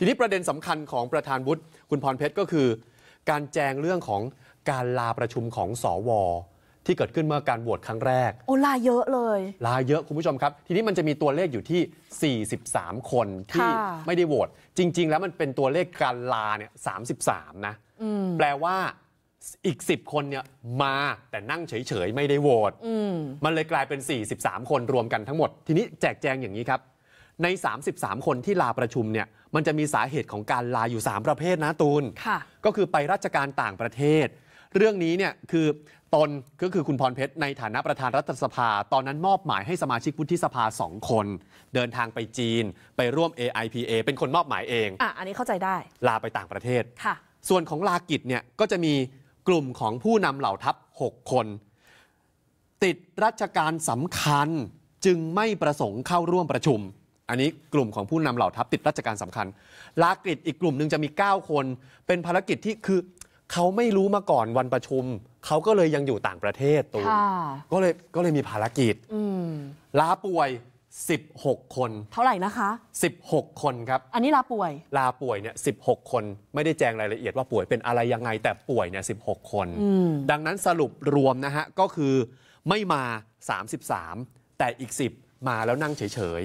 ทีนี้ประเด็นสำคัญของประธานวุฒิคุณพรเพชรก็คือการแจงเรื่องของการลาประชุมของสว.ที่เกิดขึ้นเมื่อการโหวตครั้งแรกโอ้ลาเยอะเลยลาเยอะคุณผู้ชมครับทีนี้มันจะมีตัวเลขอยู่ที่43คนที่ไม่ได้โหวตจริงๆแล้วมันเป็นตัวเลขการลาเนี่ย33นะแปลว่าอีก10คนเนี่ยมาแต่นั่งเฉยๆไม่ได้โหวตมันเลยกลายเป็น43คนรวมกันทั้งหมดทีนี้แจกแจงอย่างนี้ครับใน33คนที่ลาประชุมเนี่ยมันจะมีสาเหตุของการลาอยู่3ประเภทนะตูนก็คือไปราชการต่างประเทศเรื่องนี้เนี่ยคือตนก็คือคุณพรเพชรในฐานะประธานรัฐสภาตอนนั้นมอบหมายให้สมาชิกวุฒิสภา2คนเดินทางไปจีนไปร่วม AIPA เป็นคนมอบหมายเองอันนี้เข้าใจได้ลาไปต่างประเทศค่ะส่วนของลากิจเนี่ยก็จะมีกลุ่มของผู้นำเหล่าทัพ6คนติดราชการสำคัญจึงไม่ประสงค์เข้าร่วมประชุมอันนี้กลุ่มของผู้นำเหล่าทัพติดราชการสำคัญลากิจอีกกลุ่มหนึ่งจะมี9คนเป็นภารกิจที่คือเขาไม่รู้มาก่อนวันประชุมเขาก็เลยยังอยู่ต่างประเทศตัวก็เลยมีภารกิจลาป่วย16คนเท่าไหร่นะคะ16คนครับอันนี้ลาป่วยเนี่ย16คนไม่ได้แจ้งรายละเอียดว่าป่วยเป็นอะไรยังไงแต่ป่วยเนี่ย16คนดังนั้นสรุปรวมนะฮะก็คือไม่มา33แต่อีก10มาแล้วนั่งเฉย